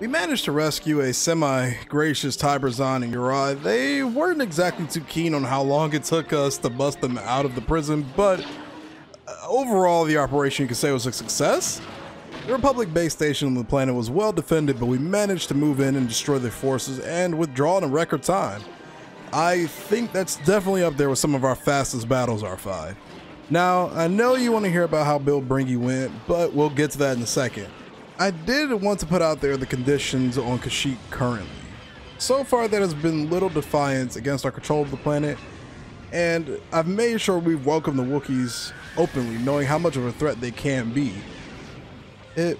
We managed to rescue a semi-gracious Tiberzan and Urai. They weren't exactly too keen on how long it took us to bust them out of the prison, but overall the operation you could say was a success. The Republic base station on the planet was well defended, but we managed to move in and destroy their forces and withdraw in a record time. I think that's definitely up there with some of our fastest battles, R5. Now, I know you want to hear about how Bilbringi went, but we'll get to that in a second. I did want to put out there the conditions on Kashyyyk currently. So far, there has been little defiance against our control of the planet, and I've made sure we've welcomed the Wookiees openly, knowing how much of a threat they can be. It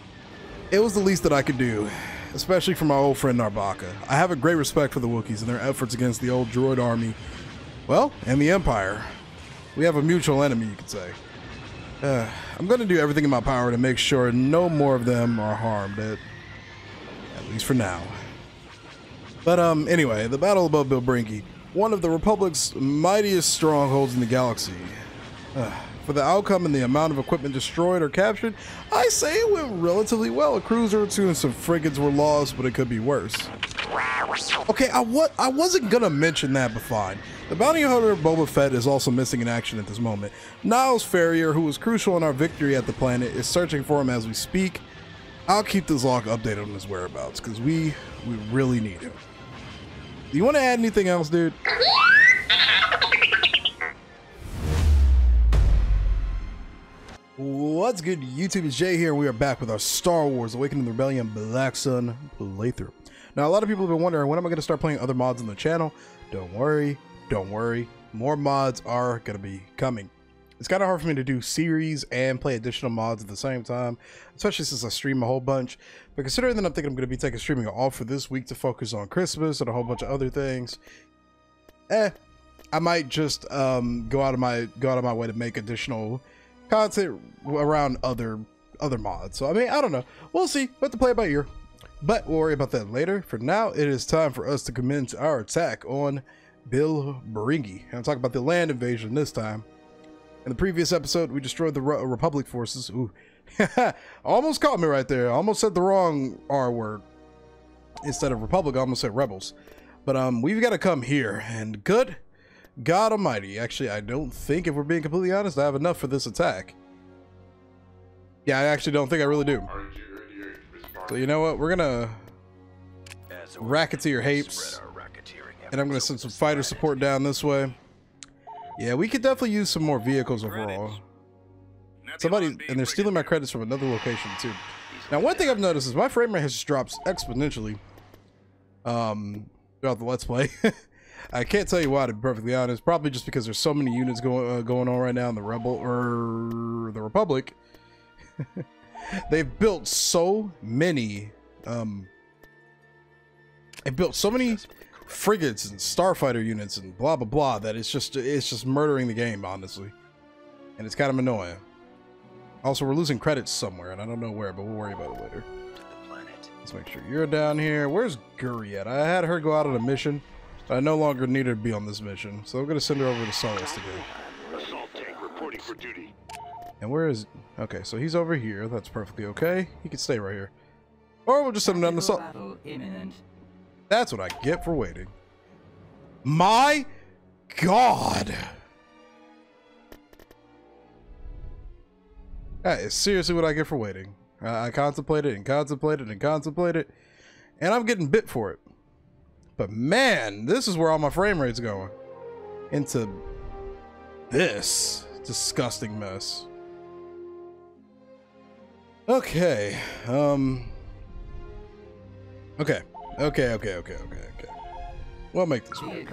was the least that I could do, especially for my old friend Nirbaka. I have a great respect for the Wookiees and their efforts against the old droid army, well, and the Empire. We have a mutual enemy, you could say. I'm going to do everything in my power to make sure no more of them are harmed, at least for now. But anyway, the Battle above Bilbringi, one of the Republic's mightiest strongholds in the galaxy. For the outcome and the amount of equipment destroyed or captured, I say it went relatively well. A cruiser or two and some frigates were lost, but it could be worse. Okay, I wasn't gonna mention that, but fine. The bounty hunter Boba Fett is also missing in action at this moment. Niles Farrier, who was crucial in our victory at the planet, is searching for him as we speak. I'll keep this log updated on his whereabouts, because we really need him. Do you want to add anything else, dude? What's good, YouTube? It's Jay here, and we are back with our Star Wars Awakening the Rebellion Black Sun playthrough. Now, a lot of people have been wondering, when am I going to start playing other mods on the channel? Don't worry. More mods are going to be coming. It's kind of hard for me to do series and play additional mods at the same time, especially since I stream a whole bunch. But considering that I'm thinking I'm going to be taking streaming off for this week to focus on Christmas and a whole bunch of other things, I might just go out of my way to make additional content around other mods. So I mean, I don't know, we'll see. We'll have to play it by ear, but we'll worry about that later. For now, it is time for us to commence our attack on Bilbringi, and I'll talk about the land invasion this time. In the previous episode, we destroyed the Republic forces. Ooh. Almost caught me right there. I almost said the wrong R word. Instead of Republic, I almost said rebels. But we've got to come here, and good God almighty. Actually, I don't think, if we're being completely honest, I have enough for this attack. Yeah, I actually don't think I really do. So you know what? We're going to racketeer Hapes, and I'm going to send some fighter support down this way. Yeah, we could definitely use some more vehicles overall. Somebody, and they're stealing my credits from another location too. Now, one thing I've noticed is my frame rate has just dropped exponentially throughout the Let's Play. I can't tell you why, to be perfectly honest. Probably just because there's so many units going on right now in the Rebel or the Republic. They've built so many. They've built so many frigates and starfighter units and blah blah blah that it's just murdering the game, honestly, and it's kind of annoying. Also, we're losing credits somewhere, and I don't know where, but we'll worry about it later. Let's make sure you're down here. Where's Gurri at? I had her go out on a mission. I no longer need her to be on this mission, so I'm going to send her over to Solis to go. Assault tank reporting for duty. And where is... Okay, so he's over here. That's perfectly okay. He can stay right here. Or we'll just send him down to Solis. That's what I get for waiting. My God! That is seriously what I get for waiting. I contemplated and contemplated and contemplated, and I'm getting bit for it. But man, this is where all my frame rate's going. Into this disgusting mess. Okay. Okay. We'll make this work.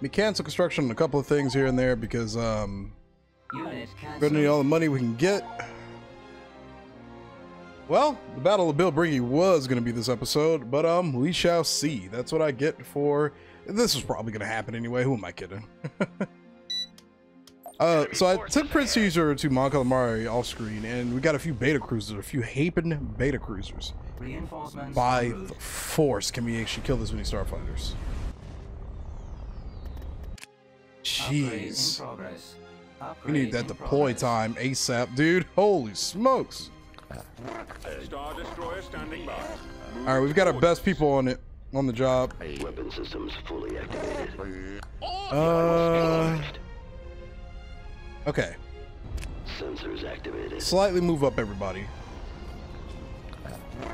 We cancel construction on a couple of things here and there because we're gonna need all the money we can get. Well, the Battle of Bilbringi was going to be this episode, but we shall see. That's what I get for... This is probably going to happen anyway. Who am I kidding? So I took Prince Caesar to Mon Calamari off screen, and we got a few Beta Cruisers, a few Hapen Beta Cruisers. By the force, can we actually kill this many starfighters? Jeez. We need that deploy time ASAP, dude. Holy smokes. Star Destroyer standing by. All right, we've got our best people on it, on the job. Weapon systems fully activated. Okay. Sensors activated. Slightly move up everybody.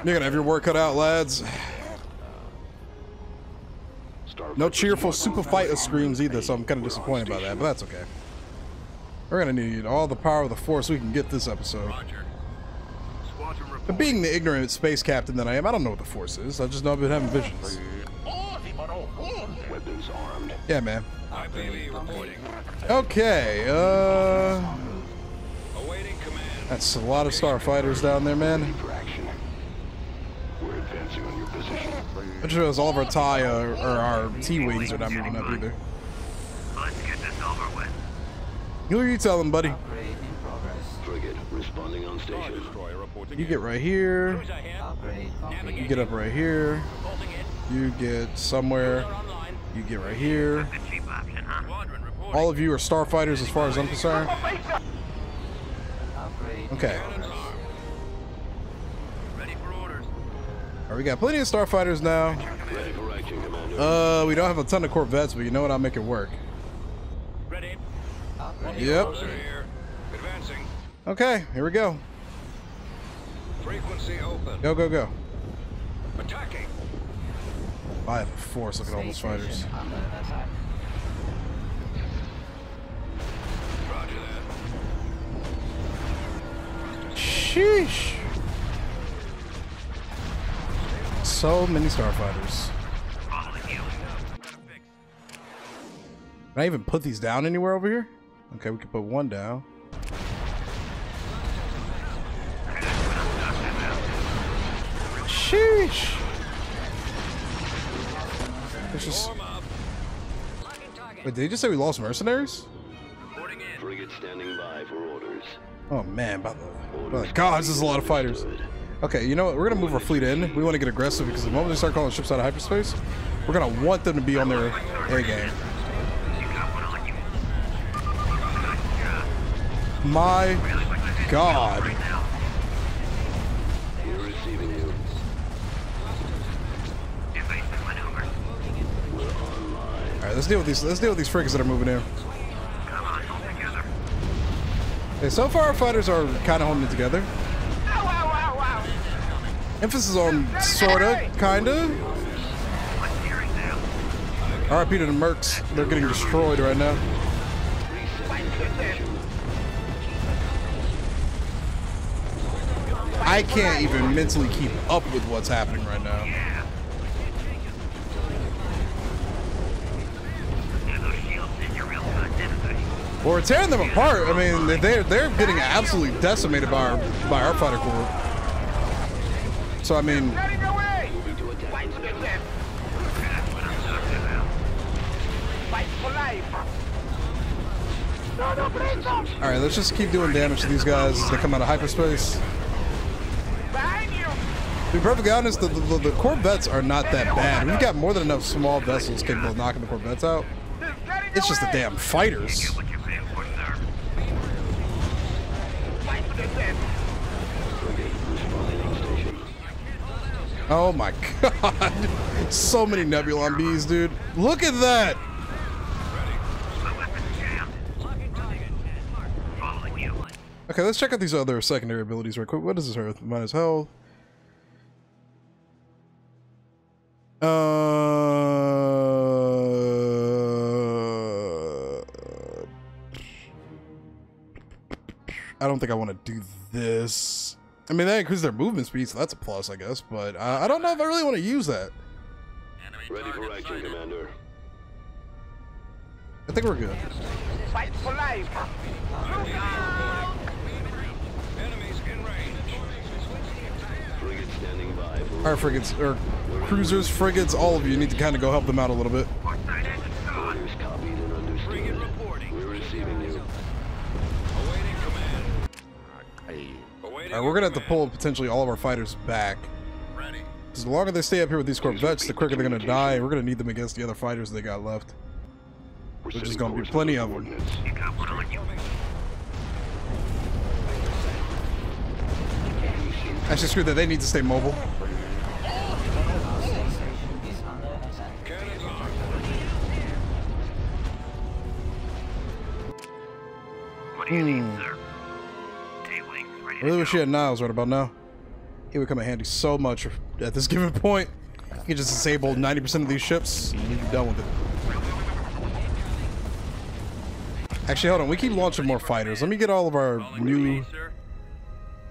You're gonna have your work cut out, lads. No cheerful super fighter screams either, so I'm kind of disappointed by that, but that's okay. We're gonna need all the power of the Force we can get this episode. But being the ignorant space captain that I am, I don't know what the Force is. I just know I've been having visions. Yeah, man. Okay, that's a lot of starfighters down there, man. I just realized all of our TIE or our T-Wings are not moving up either. Let's get this over with. Who are you telling, buddy? Frigate responding on station. You get right here. You get up right here. You get somewhere. You get right here. All of you are starfighters as far as I'm concerned. Okay. We got plenty of starfighters now. We don't have a ton of corvettes, but you know what? I'll make it work. Yep. Okay, here we go. Go, go, go. I have a force. Look at all those fighters. Sheesh. So many starfighters. Can I even put these down anywhere over here? Okay, we can put one down. Sheesh! Let's just... Wait, did he just say we lost mercenaries? Frigate standing by for orders. Oh man, by the gods, there's a lot of fighters. Okay, you know what? We're gonna move our fleet in. We want to get aggressive because the moment they start calling ships out of hyperspace, we're gonna want them to be on their A game. My God! All right, let's deal with these. Let's deal with these frigates that are moving in. Okay, so far our fighters are kind of holding it together. Emphasis on sorta, kinda. RIP to the mercs. They're getting destroyed right now. I can't even mentally keep up with what's happening right now. Well, we're tearing them apart. I mean, they're getting absolutely decimated by our fighter corps. So, I mean, alright, let's just keep doing damage to these guys as they come out of hyperspace. To be perfectly honest, the Corvettes are not that bad. We've got more than enough small vessels capable of knocking the Corvettes out. It's just the damn fighters. Oh my God! So many Nebulon Bs, dude. Look at that! Okay, let's check out these other secondary abilities real quick. What is this Earth? Minus health. I don't think I want to do this. I mean, that increases their movement speed, so that's a plus, I guess, but I don't know if I really want to use that. Ready for action, Commander. I think we're good. Fight for life. Enemies in range. Frigate standing by. All right, frigates, or cruisers, frigates, all of you need to kind of go help them out a little bit. All right, we're gonna have to pull potentially all of our fighters back. Because the longer they stay up here with these Corvettes, the quicker they're gonna die. We're gonna need them against the other fighters they got left. Which is gonna be plenty of them. Actually, screw that. They need to stay mobile. What do you need, sir? I really wish you had Niles right about now. It would come in handy so much at this given point. You can just disable 90% of these ships and you're done with it. Actually, hold on. We keep launching more fighters. Let me get all of our new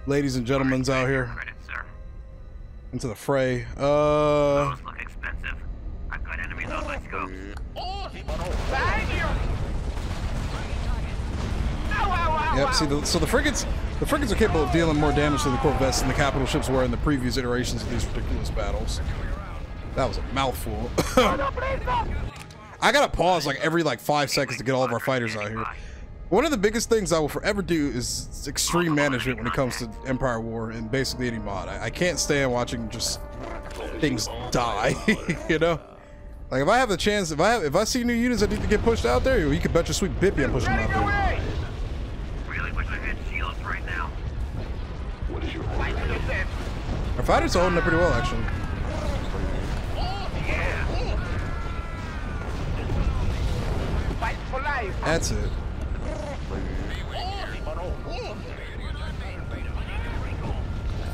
ladies and gentlemen out here into the fray. I've got enemies on my scope. Yep, see, so the frigates... The frigates are capable of dealing more damage to the corvettes than the capital ships were in the previous iterations of these ridiculous battles. That was a mouthful. I gotta pause like every 5 seconds to get all of our fighters out here. One of the biggest things I will forever do is extreme management when it comes to Empire War and basically any mod. I can't stand watching just things die, you know? Like if I have the chance, if I see new units that need to get pushed out there, you can bet your sweet bippy I'm pushing them out there. Our fighters are holding up pretty well, actually. That's it.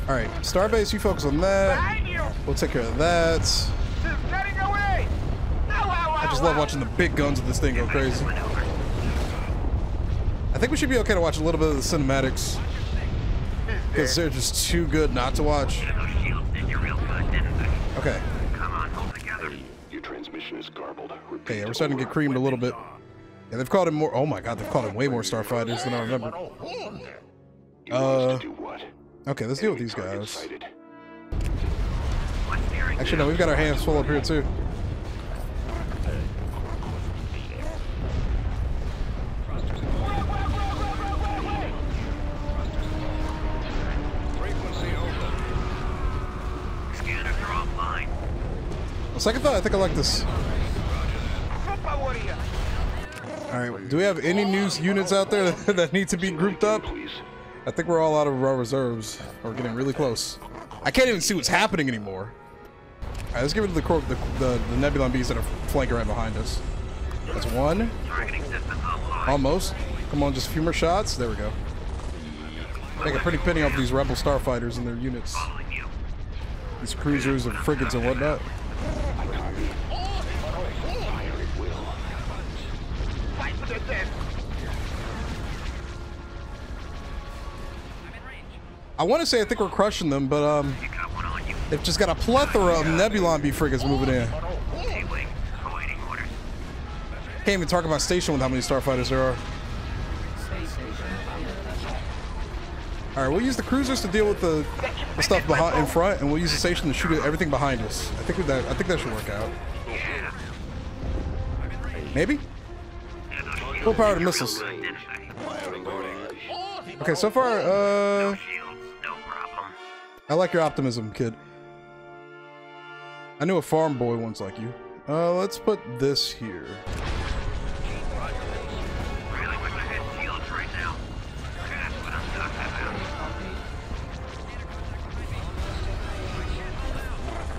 Alright, Starbase, you focus on that. We'll take care of that. I just love watching the big guns of this thing go crazy. I think we should be okay to watch a little bit of the cinematics, because they're just too good not to watch. Okay. Your transmission is garbled. Okay, yeah, we're starting to get creamed a little bit. Yeah, they've called him more. Oh my god, they've called him way more starfighters than I remember. Okay, let's deal with these guys. Actually, no, we've got our hands full up here too. Second thought, I think I like this. Alright, do we have any new units out there that need to be grouped up? I think we're all out of our reserves. We're getting really close. I can't even see what's happening anymore. Alright, let's give it to the Nebulon B's that are flanking right behind us. That's one. Almost. Come on, just a few more shots. There we go. Make a pretty penny off these rebel starfighters and their units. These cruisers and frigates and whatnot. I want to say I think we're crushing them, but they've just got a plethora of Nebulon B frigates moving in. Can't even talk about station with how many starfighters there are. Alright, we'll use the cruisers to deal with the stuff behind in front, and we'll use the station to shoot at everything behind us. I think that should work out. Maybe? Full powered missiles. Okay, so far, I like your optimism, kid. I knew a farm boy once like you. Let's put this here.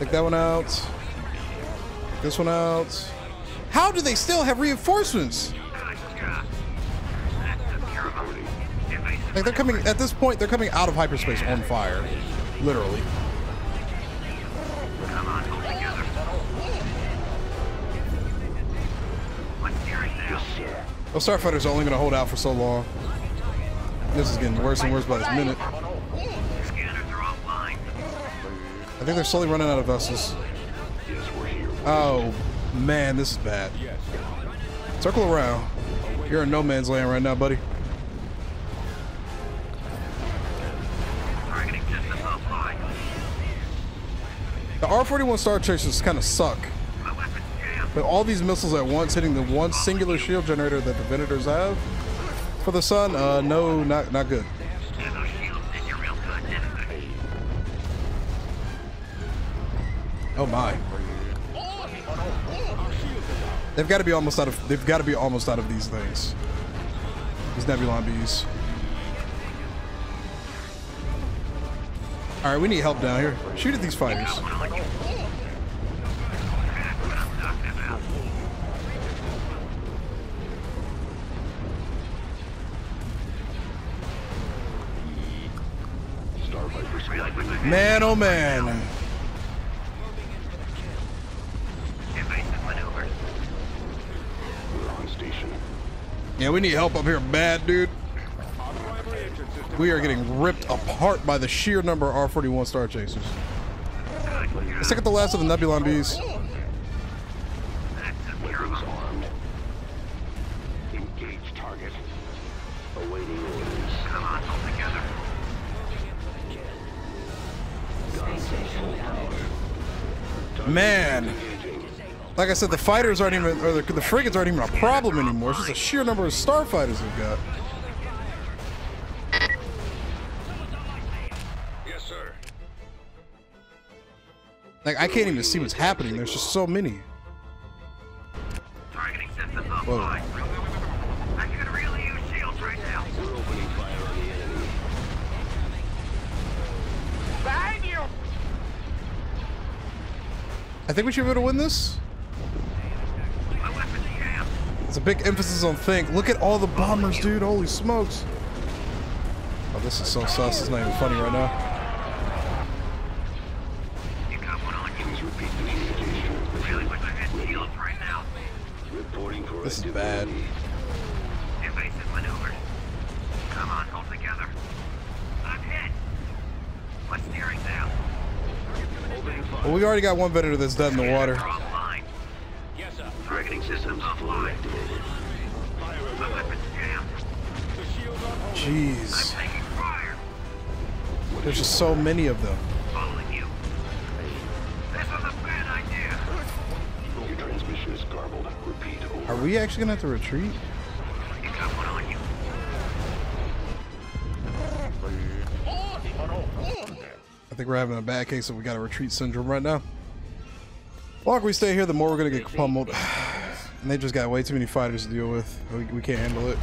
Take that one out. Take this one out. How do they still have reinforcements? Like they're coming, at this point, they're coming out of hyperspace on fire. Literally. Those starfighters are only going to hold out for so long. This is getting worse and worse by this minute. I think they're slowly running out of vessels. Oh, man, this is bad. Circle around. You're in no man's land right now, buddy. The R-41 Star Chasers kind of suck. But all these missiles at once hitting the one singular shield generator that the Venators have for the sun, no, not good. Oh my. They've got to be almost out of these things. These Nebulon B's. Alright, we need help down here. Shoot at these fighters. Man, oh man. Yeah, we need help up here bad, dude. We are getting ripped apart by the sheer number of R-41 Star Chasers. Let's take out the last of the Nebulon B's. Man, like I said, the fighters aren't even, or the frigates aren't even a problem anymore. It's just a sheer number of starfighters we've got. Yes, sir. Like, I can't even see what's happening. There's just so many. Targeting systems offline. I could really use shields right now. We're opening fire on the enemy. Behind you! I think we should be able to win this. It's a big emphasis on think. Look at all the bombers, dude. Holy smokes. Oh, this is so sus. It's not even funny right now. This is bad. Invasive maneuvers. Come on, hold together. I'm hit. What's steering down? Well, we already got one Venator that's dead in the water. Yes, sir. Targeting systems offline. My weapon's jammed. Jeez. I'm taking fire. There's just so many of them. Following you. This was a bad idea. Your transmission is garbled. Repeat. Over. Are we actually gonna have to retreat? You got one on you. I think we're having a bad case of we got a retreat syndrome right now. The longer we stay here, the more we're gonna get pummeled. And they just got way too many fighters to deal with. We can't handle it.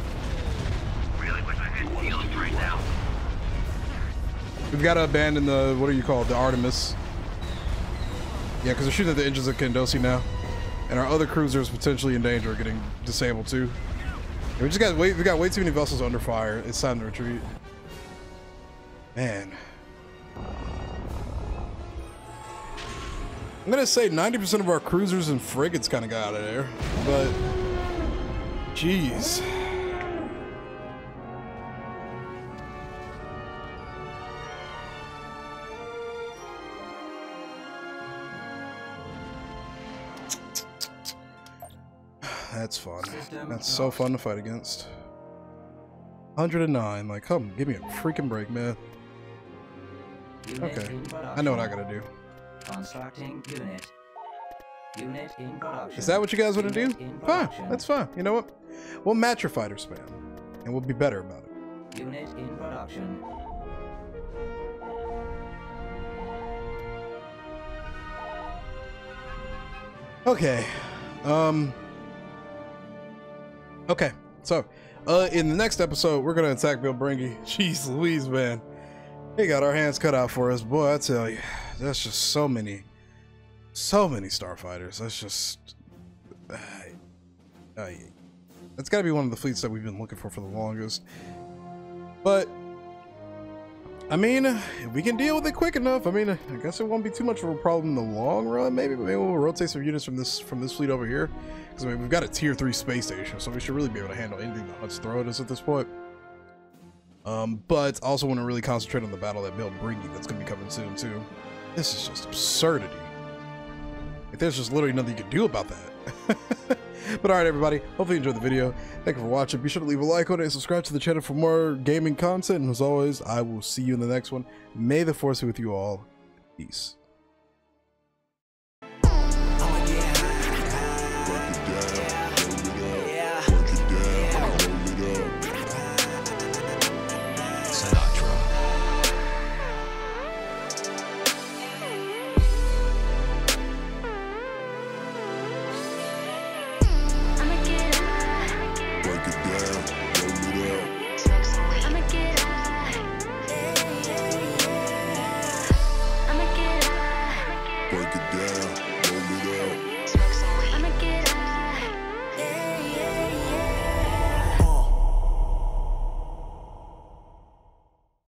We've got to abandon the, what do you call it, the Artemis. Yeah, because they're shooting at the engines of Kandosi now, and our other cruisers potentially in danger of getting disabled too. And we just got way too many vessels under fire. It's time to retreat, man. I'm gonna say 90% of our cruisers and frigates kind of got out of there, but jeez. That's fun. That's so fun to fight against. 109, like, come give me a freaking break, man. Okay, I know what I gotta do. Constructing unit. Unit in production. Is that what you guys want to do? Fine, that's fine. You know what? We'll match your fighter span, and we'll be better about it. Unit in production. Okay. Okay. So, in the next episode, we're gonna attack Bilbringi. Jeez Louise, man. They got our hands cut out for us, boy. I tell you, that's just so many starfighters. That's just, that's got to be one of the fleets that we've been looking for the longest. But I mean, if we can deal with it quick enough, I mean, I guess it won't be too much of a problem in the long run. Maybe we'll rotate some units from this fleet over here, because I mean, we've got a tier 3 space station, so we should really be able to handle anything that Hutt's throw at us at this point. But I also want to really concentrate on the battle at Bilbringi that's going to be coming soon, too. This is just absurdity. Like, there's just literally nothing you can do about that. But alright, everybody. Hopefully you enjoyed the video. Thank you for watching. Be sure to leave a like on it and subscribe to the channel for more gaming content. And as always, I will see you in the next one. May the force be with you all. Peace. break it down.